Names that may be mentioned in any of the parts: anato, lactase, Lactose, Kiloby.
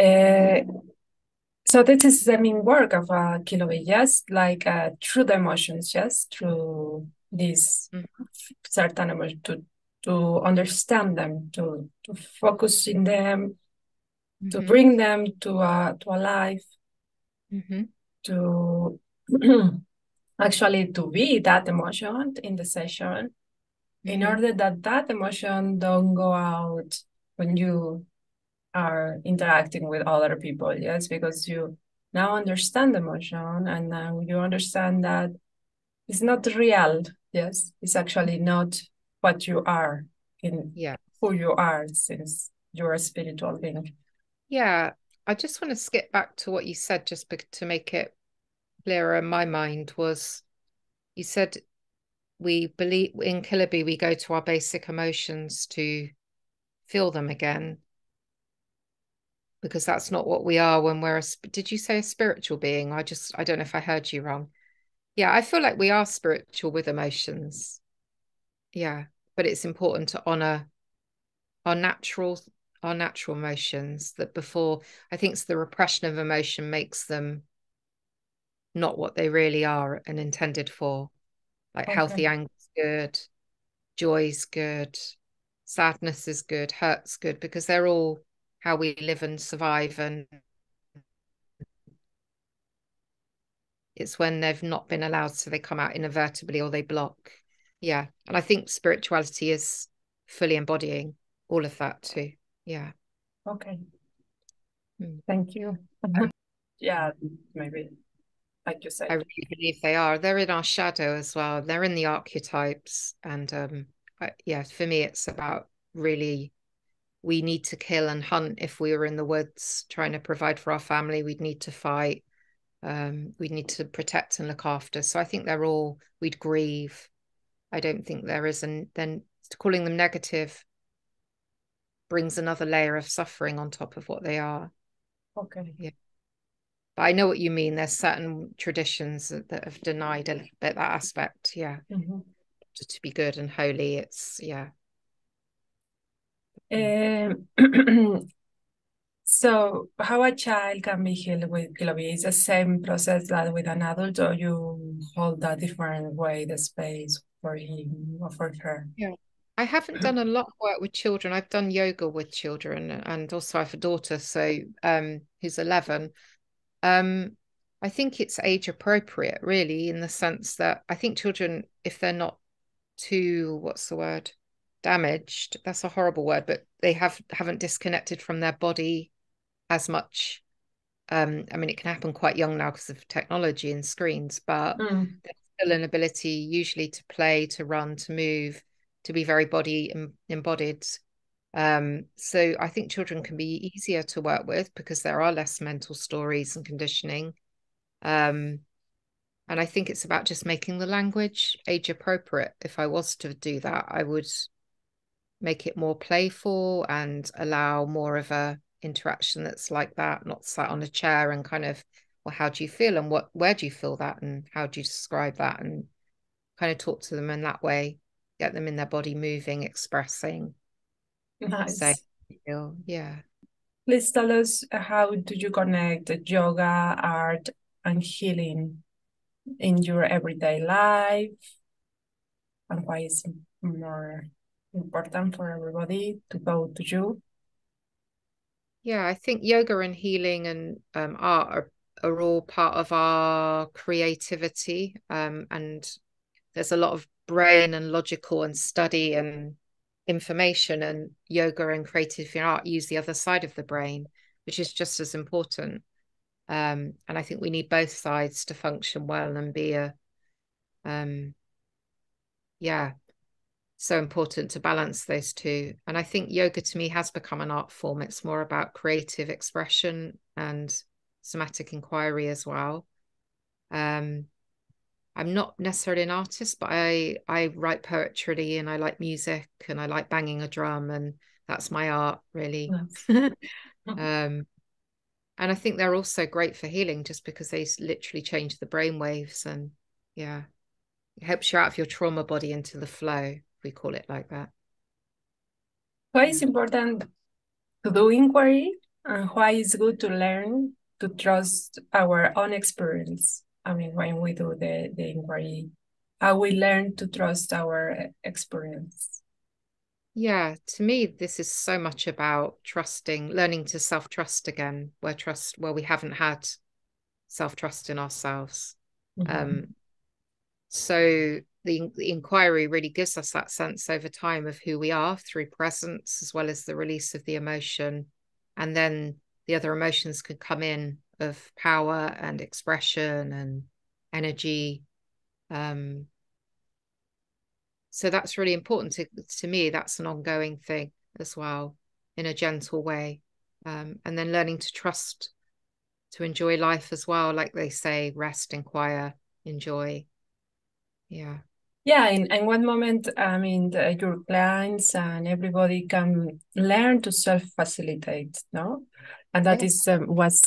So this is the main work of Kiloby, yes, like through the emotions, yes, through these certain emotions, to understand them, to focus in them, to bring them to a life, to actually to be that emotion in the session, in order that that emotion don't go out when you are interacting with other people, yes, because you now understand the emotion, and now you understand that it's not real, yes, it's actually not what you are, in who you are, since you're a spiritual being. Yeah, I just want to skip back to what you said, just to make it clearer in my mind, was you said we believe in Kiloby, we go to our basic emotions to feel them again, because that's not what we are when we're a, did you say a spiritual being? I don't know if I heard you wrong. Yeah, I feel like we are spiritual with emotions. Yeah, but it's important to honor our natural emotions, that before, I think it's the repression of emotion makes them not what they really are and intended for. Like healthy anger is good, joy is good, sadness is good, hurt's good, because they're all how we live and survive, and it's when they've not been allowed, so they come out inadvertently or they block. Yeah, and I think spirituality is fully embodying all of that too. Yeah. Okay. Thank you. Yeah, maybe like you said, I really believe they are. They're in our shadow as well. They're in the archetypes, and yeah, for me, it's about really, we need to kill and hunt. If we were in the woods trying to provide for our family, we'd need to fight. We'd need to protect and look after. So I think they're all, we'd grieve. I don't think there is, and then calling them negative brings another layer of suffering on top of what they are. Okay. Yeah. But I know what you mean. There's certain traditions that have denied a little bit that aspect. Yeah. To be good and holy. It's, yeah. So how a child can be healed with Kiloby is the same process that with an adult, or you hold a different way the space for him or for her? Yeah, I haven't done a lot of work with children. I've done yoga with children, and also I have a daughter, so who's 11. I think it's age appropriate, really, in the sense that I think children, if they're not too, what's the word, damaged, that's a horrible word, but they haven't disconnected from their body as much. I mean, it can happen quite young now because of technology and screens, but there's still an ability usually to play, to run, to move, to be very body embodied. So I think children can be easier to work with because there are less mental stories and conditioning. And I think it's about just making the language age appropriate. If I was to do that, I would make it more playful and allow more of a interaction that's like that, not sat on a chair and kind of, well, how do you feel, and where do you feel that, and how do you describe that, and kind of talk to them in that way, get them in their body moving, expressing. Nice. So, yeah. Please tell us, how do you connect yoga, art and healing in your everyday life, and why is it more important for everybody to go to you? Yeah, I think yoga and healing and art are all part of our creativity, and there's a lot of brain and logical and study and information, and yoga and creative art use the other side of the brain, which is just as important. And I think we need both sides to function well and be a, so important to balance those two. And I think yoga to me has become an art form. It's more about creative expression and somatic inquiry as well. I'm not necessarily an artist, but I write poetry and I like music and I like banging a drum, and that's my art, really. Yes. And I think they're also great for healing just because they literally change the brain waves, and yeah, it helps you out of your trauma body into the flow. We call it like that. Why is important to do inquiry And why it's good to learn to trust our own experience. I mean, when we do the inquiry, how we learn to trust our experience. Yeah, to me, this is so much about trusting, learning to self-trust again, where we haven't had self-trust in ourselves. Mm-hmm. So the inquiry really gives us that sense over time of who we are through presence, as well as the release of the emotion. And then the other emotions could come in of power and expression and energy. So that's really important to me. That's an ongoing thing as well, in a gentle way. And then learning to trust, to enjoy life as well. Like they say, rest, inquire, enjoy. Yeah. Yeah, in one moment, I mean, your clients and everybody can learn to self-facilitate, no? And that is one of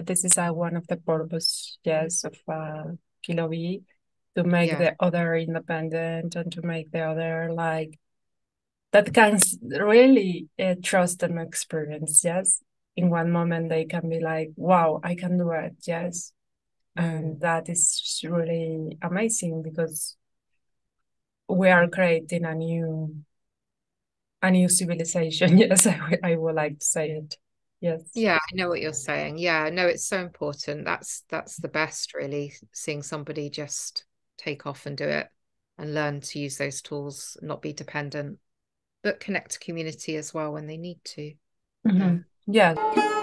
the purposes, yes, of Kiloby, to make the other independent and to make the other, like, that can really trust and experience, yes? In one moment, they can be like, wow, I can do it, yes? And that is really amazing, because we are creating a new civilization. Yes, I would like to say it. Yes. Yeah, I know what you're saying. Yeah, no, it's so important. That's the best, really, seeing somebody just take off and do it and learn to use those tools, not be dependent, but connect to community as well when they need to. Mm-hmm. Yeah.